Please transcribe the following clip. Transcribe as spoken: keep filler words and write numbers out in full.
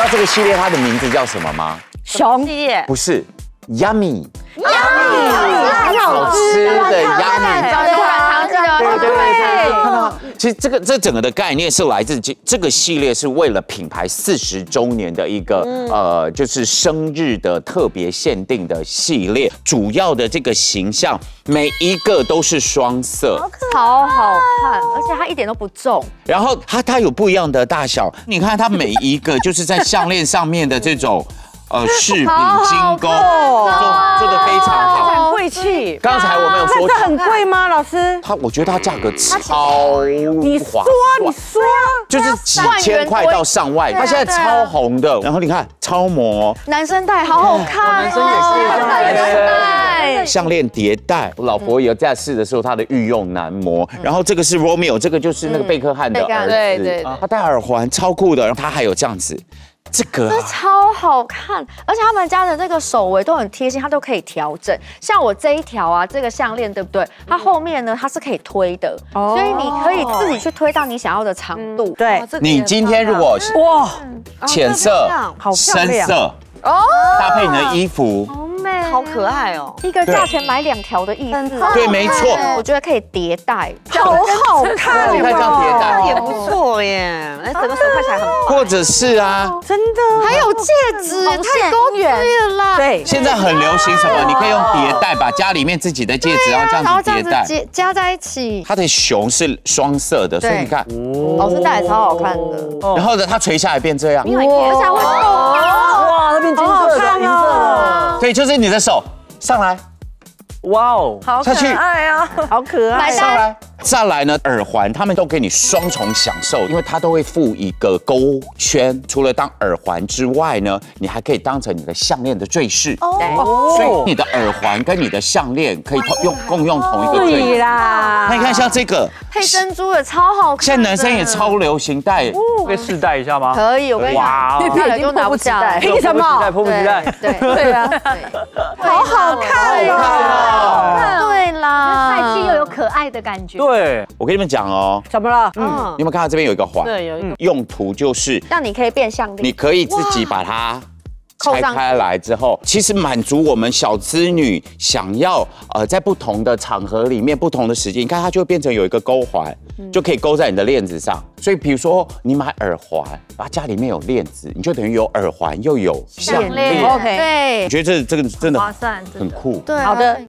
知道这个系列它的名字叫什么吗？熊系列不是 ，Yummy。Yummy， 好吃的 Yummy。对对对，看到。其实这个这整个的概念是来自这这个系列是为了品牌四十周年的一个呃，就是生日的特别限定的系列，主要的这个形象每一个都是双色，超好看，而且它一点都不重。然后它它有不一样的大小，你看它每一个就是在项链上面的这种。 呃，饰品精工做的非常好，很贵气。刚才我没有说，这很贵吗，老师？它，我觉得它价格超，你说你说，就是几千块到上万，它现在超红的。然后你看，超模，男生戴好好看，男生也是，戴项链叠戴。我老婆有在试的时候，她的御用男模。然后这个是 Romeo， 这个就是那个贝克汉的儿子，对对，他戴耳环超酷的，然后他还有这样子。 这个、啊、这超好看，而且他们家的这个手围都很贴心，它都可以调整。像我这一条啊，这个项链对不对？它后面呢，它是可以推的，哦、所以你可以自己去推到你想要的长度。嗯、对，哦这个、你今天如果哇，浅色、好深色哦，搭配你的衣服。哦 好可爱哦！一个价钱买两条的意思，对，没错。我觉得可以迭代，好好看哦！你看这样迭代也不错耶，那整个手看起来很。或者是啊，真的，还有戒指，太高远了啦。对，现在很流行什么？你可以用迭代，把家里面自己的戒指，然后这样子迭代，加在一起。它的熊是双色的，所以你看，老师戴也超好看的。然后呢，它垂下来变这样，而且还会动。 好好看哦！对，就是你的手上来，哇哦，好可爱啊，好可爱！上来，再来呢，耳环他们都给你双重享受，因为它都会附一个勾圈，除了当耳环之外呢，你还可以当成你的项链的坠饰哦，所以你的耳环跟你的项链可以用共用同一个坠饰啦。那你看像这个配珍珠的超好看，现在男生也超流行戴。 可以试戴一下吗？可以，我跟你讲，大家都拿不下来，凭什么？迫不及待，对对啊，好好看哦，对啦，帅气又有可爱的感觉。对，我跟你们讲哦，怎么了？嗯，你们看到这边有一个环，对，有一个用途就是让你可以变项链，你可以自己把它。 拆开来之后，其实满足我们小资女想要呃，在不同的场合里面、不同的时间，你看它就会变成有一个勾环，嗯、就可以勾在你的链子上。所以，比如说你买耳环，然后家里面有链子，你就等于有耳环又有项链。OK， 对，我觉得这这个真的划算，很酷。对，好的。